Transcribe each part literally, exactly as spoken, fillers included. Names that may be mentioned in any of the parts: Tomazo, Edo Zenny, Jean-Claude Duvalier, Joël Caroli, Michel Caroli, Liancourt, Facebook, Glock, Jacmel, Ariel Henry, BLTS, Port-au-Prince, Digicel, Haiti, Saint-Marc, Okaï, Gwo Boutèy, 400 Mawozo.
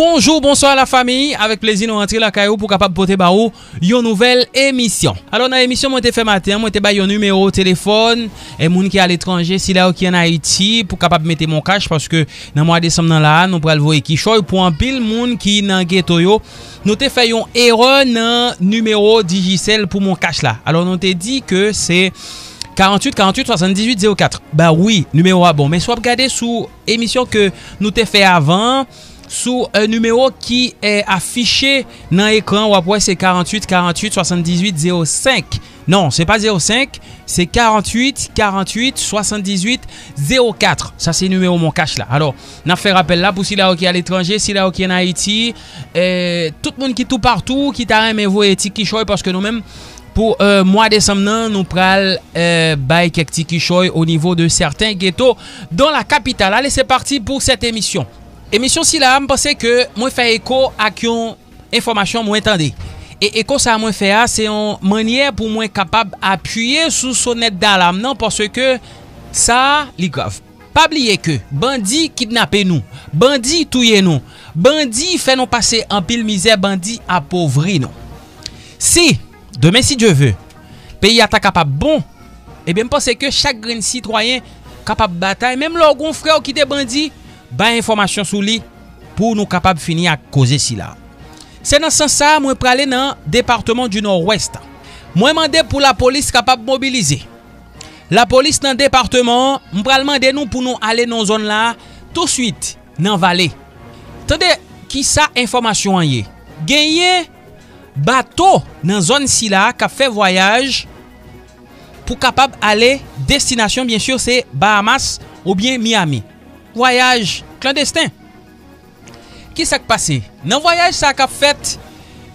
Bonjour, bonsoir à la famille. Avec plaisir, nous rentrons la caillou pour capable porter baou une nouvelle émission. Alors dans l'émission, moi t'ai fait matin, moi t'ai baillé un numéro au téléphone et moun qui à l'étranger, si là ou qui en Haïti pour capable mettre mon cash parce que dans mois décembre dans là, nous pral voyer qui choy pour un pile moun qui dans ghetto yo. Nous t'ai fait une erreur dans numéro Digicel pour mon cash là. Alors nous t'ai dit que c'est quarante-huit quarante-huit soixante-dix-huit zéro quatre. Bah oui, numéro à bon, mais soit regarder sous émission que nous t'ai fait avant. Sous un numéro qui est affiché dans l'écran, après c'est quarante-huit quarante-huit soixante-dix-huit zéro cinq. Non, c'est pas zéro cinq, c'est quarante-huit quarante-huit soixante-dix-huit zéro quatre. Ça c'est le numéro mon cash là. Alors, n'a fait rappel là pour si là qui à l'étranger, si là qui en Haïti, et tout le monde qui tout partout, qui t'a aimé vos tiki choy parce que nous-mêmes pour euh, mois décembre nan, nous pral euh, bail quelques tiki choy au niveau de certains ghettos dans la capitale. Allez, c'est parti pour cette émission. Émission si là, je pense que moi fait écho à une information moi entendez. Et écho ça moi fait c'est une manière pour moi capable appuyer sous sonnette d'alarme non parce que ça li grave. Pas oublier que bandit kidnapper nous, bandit touyer nous, bandit fait nous passer en pile misère, bandit appauvri nous. Si demain si Dieu veut, pays est capable bon, et bien je pense que chaque grain citoyen capable bataille même leur grand frère qui était bandit ba information sous lui pour nous capable finir à causer si là. C'est dans ce sens ça moi praler dans département du Nord-Ouest. Moi demander pour la police capable mobiliser. La police dans département, moi pral demander nous pour nous aller dans zone là tout de suite dans vallée. Tendez qui ça information yé. Gagné bateau dans zone si là qui fait voyage pour capable aller destination bien sûr c'est Bahamas ou bien Miami. Voyage clandestin. Qui s'est passé? Dans voyage ça qu'a fait,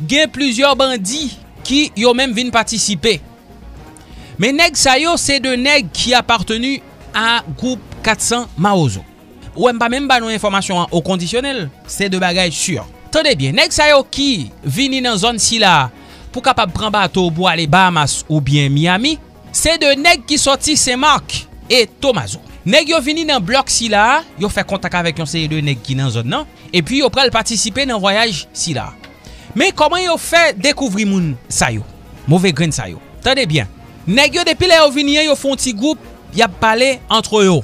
il y a plusieurs bandits qui ont même vinn participer. Mais nèg ça yo c'est de nèg qui appartenu à groupe quatre cents Mawozo. Ou même pas même ba nou information au conditionnel, c'est de bagage sûr. Tendez bien, nèg ça yo qui vinn dans zone si là pour capable prendre bateau pour aller Bahamas ou bien Miami, c'est de nèg qui sorti Saint-Marc et Tomazo. Nèg yo vini dans bloc si là, yo fait contact avec yon série de nèg qui dans zone non et puis yo pral participer dans voyage si là. Mais comment yo fait découvrir moun sa yo? Mauvais grain sa yo. Tendez bien. Nèg yo depuis là yo vini yo font petit groupe, y a parler entre yo.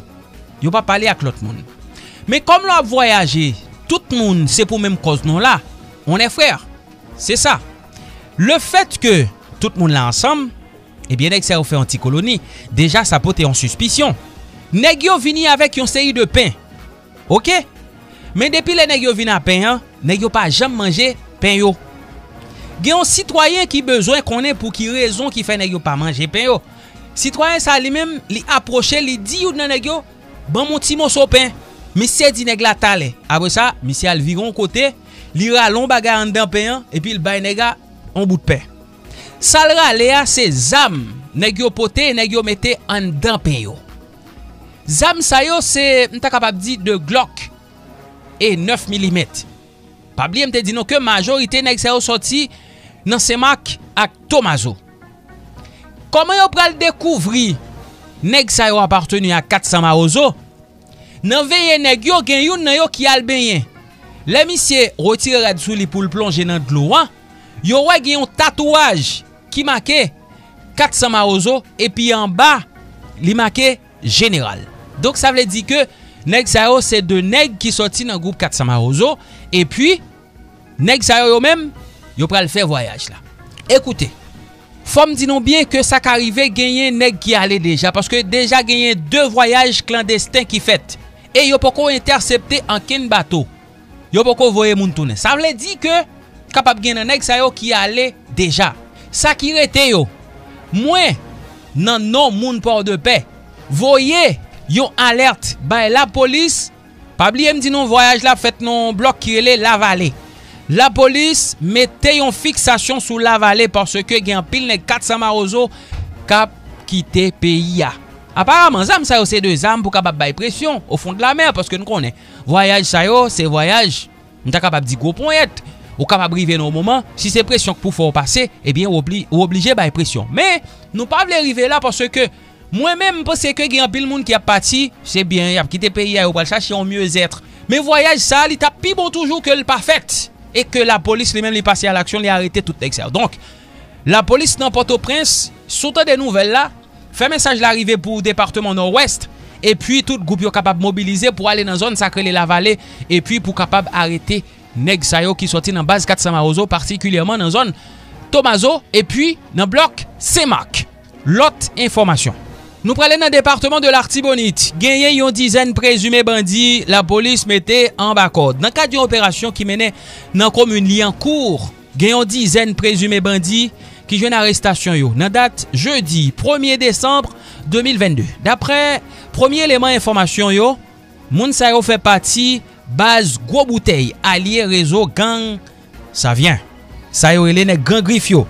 Yo pas parler avec l'autre monde. Mais comme l'on a voyagé, tout monde c'est pour même cause non là. On est frères. C'est ça. Le fait que tout monde là ensemble, eh bien nèg sa yo fait anti colonie, déjà ça pote en suspicion. Nèg yo vini avec yon série de pain. OK? Mais depuis les nèg yo vini à pain, hein, nèg yo pas jamais manger pain yo. Gen yon citoyen qui besoin connait pour qui raison qui fait nèg yo pas manger pain yo. Citoyen ça lui même li approcher, li di ou nan nèg yo, "Ban mon ti morceau pain." Monsieur di nèg la talé. Après ça, monsieur al viron côté, li ralon baga an dan pain et puis il bay nèga on bout de pain. Ça le ralé a ses âmes, nèg yo poté, nèg yo mette an dan pain yo. Zam sa yo c'est m'ta capable di de Glock et neuf millimètres. Pas oublier m'te dit non que majorité nèg sa yo sorti dans Saint-Marc ak Tomazo. Comment yo pral découvrir nèg sa yo appartenu à quatre cents Mawozo? Nan veye nèg yo gen yon nan yo ki al benyen. Les monsieur retire rad sou li pou le plonger dans de l'eau. Yo wè gen yon tatouage qui marqué quatre cents Mawozo et puis en bas li marqué général. Donc ça veut dire que nèg sa yo c'est de nèg qui sorti dans groupe quatre cents Mawozo et puis nèg sa yo même yo pral faire voyage là. Écoutez, faut me dire non bien que ça qu'arrivé gagner nèg qui allait déjà parce que déjà gagné deux voyages clandestins qui fait et yo poko intercepté en ken bateau. Yo poko voyer moun tourner. Ça veut dire que capable gagner nèg sa yo qui allait déjà. Ça qui rete yo moins nan non moun port de paix. Voyez, yon alerte by la police. Pas oublier me dit non voyage là fait non bloc qui est la vallée. La police mettez yon fixation sous la vallée parce que gen pile nèg quatre cents Mawozo k'ap quitter pays a. Apparemment zam sa yo c'est deux zam pour capable bay pression au fond de la mer parce que nous connaît. Voyage sa yo c'est voyage. On t'a capable di gros pointe. Ou capable arriver dans moment si c'est pression pour faut passer, eh bien obli obligé bay pression. Mais nous pas vle arriver là parce que moi-même, je pense que il y a un pile monde qui a parti, c'est bien, il a quitté le pays, il a cherché un mieux-être. Mais voyage ça, il t'a pi bon toujours que le pas fait et que la police lui-même est passé à l'action, il a arrêté tout l'exercice. Donc la police dans Port-au-Prince, surtout des nouvelles là, fait message l'arrivée pour département Nord-Ouest et puis tout groupe est capable de mobiliser pour aller dans zone sacrée la vallée et puis pour capable arrêter nèg sa yo qui sorti dans base quatre cents Mawozo particulièrement dans zone Tomazo et puis dans bloc Saint-Marc. L'autre information. Nous prenons dans le département de l'Artibonite. Gagné une dizaine présumés bandits, la police mettait en bas-corde. Dans le cadre d'une opération qui menait dans la commune Liancourt, gagné une dizaine présumés bandits qui jouent arrestation yo. Dans date jeudi premier décembre deux mille vingt-deux. D'après premier élément information yo, moun sa yo fait partie base Gwo Boutèy, allié réseau gang ça vient. Ça yo elé nèg gang griffe yo.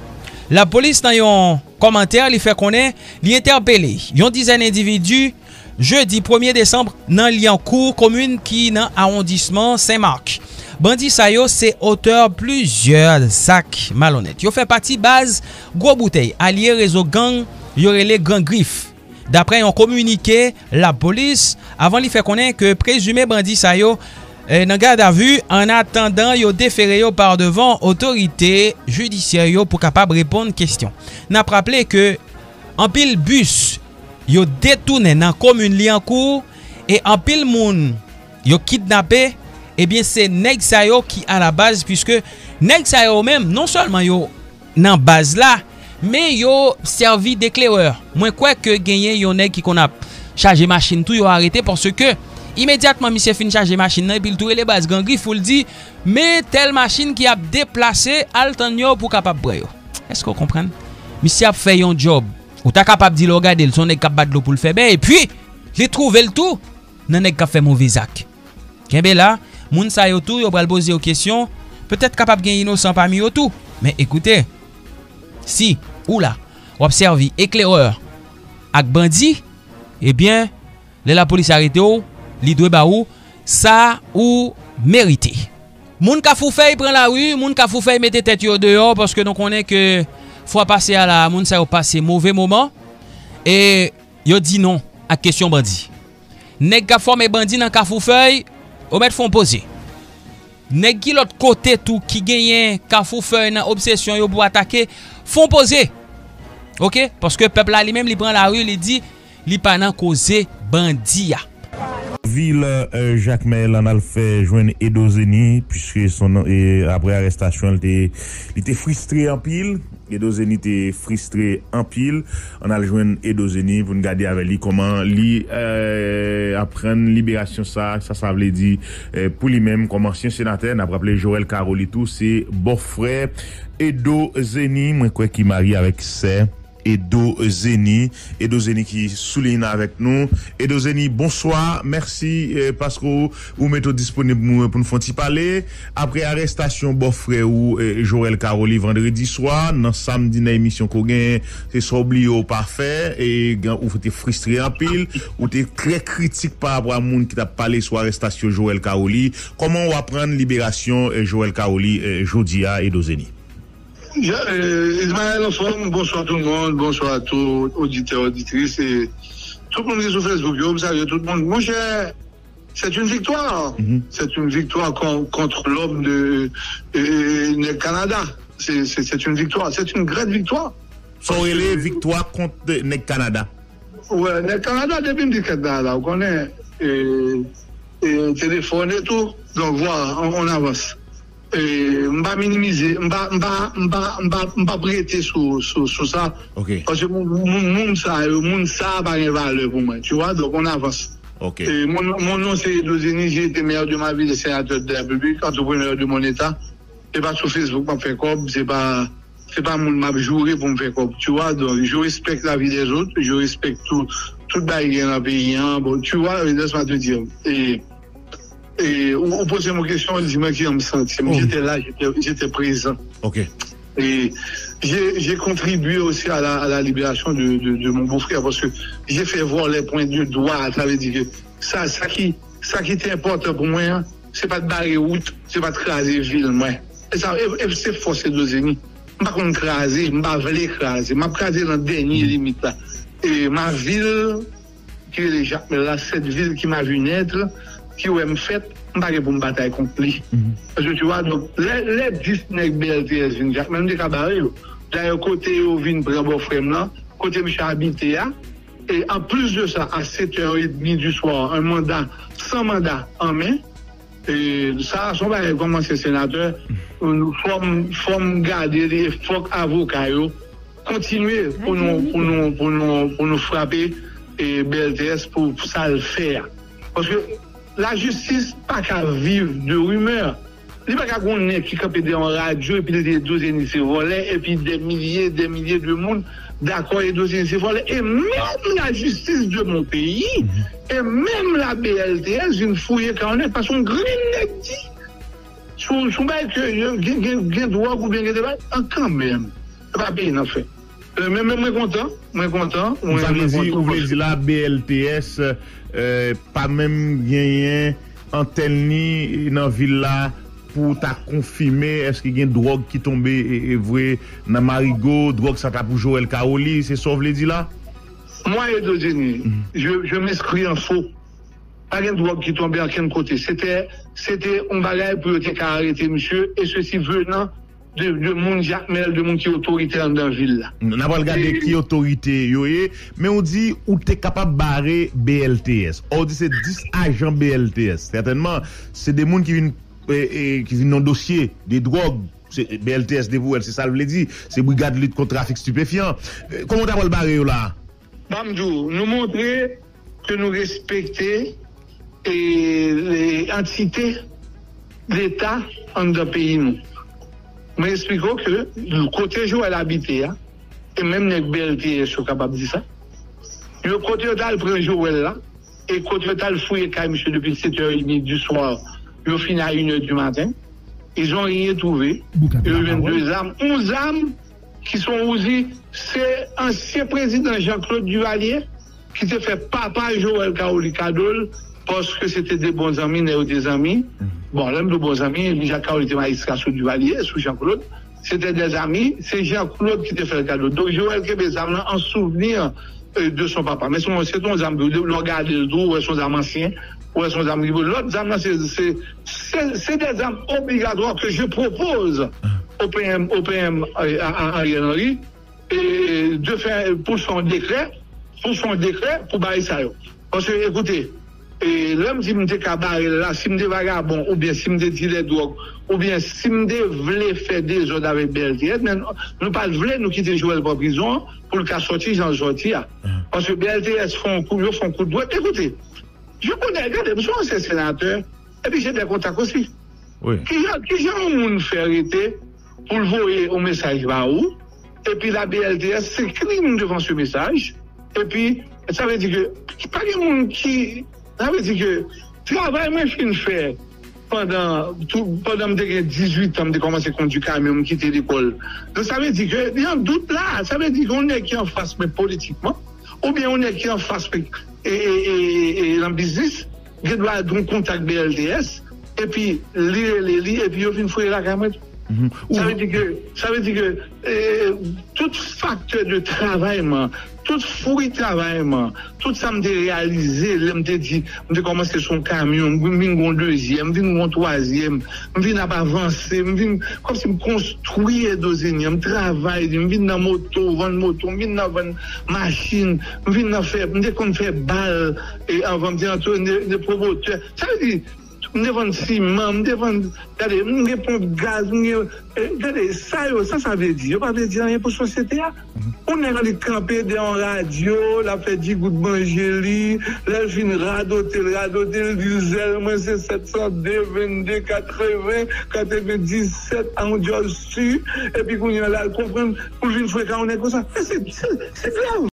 La police dans yon commentaire, li fait connaître, li interpellé yon dizaine individus jeudi premier décembre dans Liancourt, commune qui dans arrondissement Saint-Marc. Bandi sa yo c'est auteur plusieurs sacs malhonnêtes. Yo fait partie base Gwo Boutèy, allié réseau gang, yo relé gang griffe. D'après yon communiqué la police avant li fait connaître que présumé bandi sa yo dans garde à vue en attendant yo déféré yo par devant autorité judiciaire yo pour capable répondre question. N'a rappelé que en pile bus yo détourné dans commune Liancourt et en pile moun yo kidnappé et bien c'est nèg sa yo qui à la base puisque nèg sa yo même non seulement yo dans base là mais yo servi d'éclaireur. Moi quoi que gagné yo nèg qui qu'on a chargé machine tout yo arrêté parce que immédiatement, monsieur fin charge machine et puis il tourne les bases gang griffe, il dit mais telle machine qui a déplacé Altanio pour capable bré. Est-ce qu'on comprend? Monsieur a fait un job. Ou ta capable de regarder le son est capable de pour le faire bien et puis il trouve le tout nan nèg ka fait mauvais acte. Kembe là, moun sa yo tout yo pral poser aux questions, peut-être capable gagner innocent parmi yo tout. Mais écoutez, si ou là, ou observe éclaireur ak bandi, eh bien, les la police arrêté ou li dwe ba ou ça ou mérité. Moun ka foufey prend la rue, moun ka foufey mette tête yo dehors parce que donc on est que fois passer à la moun ça ou passer mauvais moment et yo dit non à question bandi. Nèg ka forme bandi nan ka foufey, ou met font poser. Nèg ki l'autre côté tout qui gagne ka foufey nan obsession yo pour attaquer, font poser. OK parce que peuple là lui-même li prend la rue, li dit li pa nan causer bandi ya. Ville euh, Jacmel en a fait joindre Edo Zenny puisque son et après arrestation il était frustré en pile. Edo Zenny était frustré en pile. On a joindre Edo Zenny pour nous garder avec lui comment lui euh, apprendre libération ça ça ça veut dire euh, pour lui-même comme ancien sénateur n'a rappelé Joël Caroli tout c'est beau frère Edo Zenny moi quoi qui marie avec ses Edo Zenny, Edo Zenny qui souligne avec nous. Edo Zenny, bonsoir, merci eh, parce que vous, vous mettez disponible pour nous faire parler. Après arrestation, bon frère ou eh, Joël Caroli vendredi soir, dans samedi dans émission qu'on gagne, c'est soit oublié ou parfait et vous êtes frustré en pile, ou t'es très critique par rapport à monde qui t'a parlé sur arrestation Joël Caroli. Comment on va prendre libération eh, Joël Caroli eh, Jodia Edo Zenny? Je, euh, Ismaël, bonsoir tout le monde, bonsoir à tous, auditeurs, auditrices, et tout le monde est sur Facebook, je tout le monde. Mon cher, c'est une victoire, mm-hmm. c'est une victoire con, contre l'homme de, euh, de Canada, c'est une victoire, c'est une grande victoire. Sont les victoires contre le Canada. Oui, le Canada, depuis le Canada, on connaît, et, et téléphone et tout, donc voilà, on, on avance. Et on va minimiser, on va prêter sur ça. Okay. Parce que mon monde, ça n'a pas de valeur pour moi. Tu vois, donc on avance. Okay. Et mon, mon nom, c'est Edo Zenny. J'ai été maire de ma ville, sénateur de la République, entrepreneur de mon État. C'est pas sur Facebook pour me faire comme, c'est pas mon map joué pour me faire comme. Tu vois, donc je respecte la vie des autres, je respecte tout, tout bail dans le pays. Hein. Bon, tu vois, laisse-moi te dire. Et, Et on posait mon question, on dit moi qui me sentais. Oh. J'étais là, j'étais présent. Ok. Et j'ai contribué aussi à la, à la libération de, de, de mon beau-frère parce que j'ai fait voir les points du doigt. Ça veut dire que ça, ça qui, ça qui était important pour moi, hein, c'est pas de barrer route, c'est pas de craser ville, moi. Et ça, c'est force de Zenny. Je ne vais pas craser, je ne vais pas craser. Je vais craser dans la dernière limite là. Et ma ville, qui est déjà, mais là, cette ville qui m'a vu naître, qui ou aime fait, je ne vais pas pour me bataille contre lui. Parce que tu vois, donc, les dix-neuf B L T S viennent, même des cabarets, d'ailleurs, côté Ovine, Bravo Fremla, côté Michel Habitéa, et en plus de ça, à sept heures trente du soir, un mandat, sans mandat en main, et ça, on va commencer, sénateur, nous forme garder les faux avocats, continuer pour nous, pour nous, pour nous, pour nous frapper et B L T S pour, pour ça le faire. Parce que la justice pas qu'à vivre de rumeurs. Il n'y a pas qu'on est qui capte en radio et puis des douze initiés volés et puis des milliers des milliers de monde d'accord et douze initiés volés. Et même la justice de mon pays et même la B L T S, une fouille quand on est parce qu'on green dit. Sous sous bail que gain droit ou bien gain débat quand même. Pas bien en fait. Mais même moins content, moins content. Vous voulez dire la B L T S euh, pas même gagné en Telni dans ville là pour t'a confirmer est-ce qu'il y a une drogue qui tombe et, et vrai dans Marigot, drogue ça t'a pour Joël Caroli, c'est ça vous voulez dire là? Moi Edo Zenny, mm-hmm. je je m'inscris en faux. Pas de drogue qui tombait à quel côté. C'était c'était on bagaille pour te arrêter monsieur et ceci venant de, de monde Jacmel, de monde qui est autoritaire dans la ville. On n'a pas regardé qui est autorité, mais on dit où tu es capable de barrer B L T S. On dit c'est dix agents B L T S. Certainement, c'est des gens qui viennent eh, eh, qui viennent dans le dossier des drogues. B L T S, D V L, c'est ça le dit. C'est brigade de lutte contre trafic stupéfiant. Eh, comment tu as le barrer là? Bamdou, nous montrer que nous respectons les entités d'État en dans le pays. Nous. Mais expliquons que le côté Joël habité, et même les B L T S sont capables de dire ça. Le côté Joël prend Joël là, et côté Joël fouille quand monsieur depuis sept heures trente du soir, ils ont fini à une heure du matin. Ils n'ont rien trouvé. Ils ont vingt-deux armes, onze armes qui sont usées. C'est l'ancien président Jean-Claude Duvalier qui s'est fait papa Joël Caroli Cadol parce que c'était des bons amis, des amis. Bon, l'un de bons amis, Michel Caroli était magistrat sous Duvalier, sous Jean-Claude. C'était des amis, c'est Jean-Claude qui t'a fait le cadeau. Donc, Joël Kébé, ça en souvenir euh, de son papa. Mais c'est ton âme, le regard de l'eau, ou son âme ancien, ou son âme libre. L'autre âme, c'est des âmes obligatoires que je propose au P M, au P M euh, à Ariel Henry, et de faire, pour son décret, pour son décret, pour barrer ça. Parce que, écoutez, et l'homme si me dit cabaret là, si me dit vagabond, ou bien si me dit les drogues, ou bien si me dit voulait faire des ordres avec B L T S, mais nous pas voulons nous quitter Joël pour prison pour le cas sortir, j'en sortir. Parce que B L T S font coup, font coup de droite. Écoutez, je connais, regardez, je suis un sénateur, et puis j'ai des contacts aussi. Oui. Qui j'en moun fait arrêter pour le voyer au message va où, et puis la B L T S s'écrit devant ce message, et puis ça veut dire que pas les gens qui. Ça veut dire que le travail que je viens de faire pendant dix-huit ans, je commence à conduire le camion, quitter l'école. Donc ça veut dire que, il y a un doute là, ça veut dire qu'on est qui en face, mais politiquement, ou bien on est qui en face, mais, et, et, et, et dans le business, il doit avoir un contact B L T S, et puis lire, lire, lire, et puis il vient fouiller la caméra. Mm-hmm. Ça veut dire que, ça veut dire que, euh, tout facteur de travail, man, tout fouille de travail, man, tout ça me réalisé, je me dit, je commence son camion, je viens deuxième, je viens troisième, je viens avancer, je viens, comme si je construisais des énièmes, je travaille, je viens dans moto, vendre moto, je viens dans vendre machine, je viens faire, je faire balle, et avant de dire, des promoteurs. Ça veut dire, devant ciment, devant, regardez, répondre gaz, regardez, ça, ça, ça veut dire, pas veut dire rien pour société. On est allé camper dans la radio, la fait dix gouttes de Bangélie, là, je viens radoter, radoter le diesel, moi, c'est sept cent deux, vingt-deux, quatre-vingts, quatre-vingt-dix-sept, en Joss, et puis, qu'on y a là, comprendre, pour une fois qu'on est comme ça. C'est grave.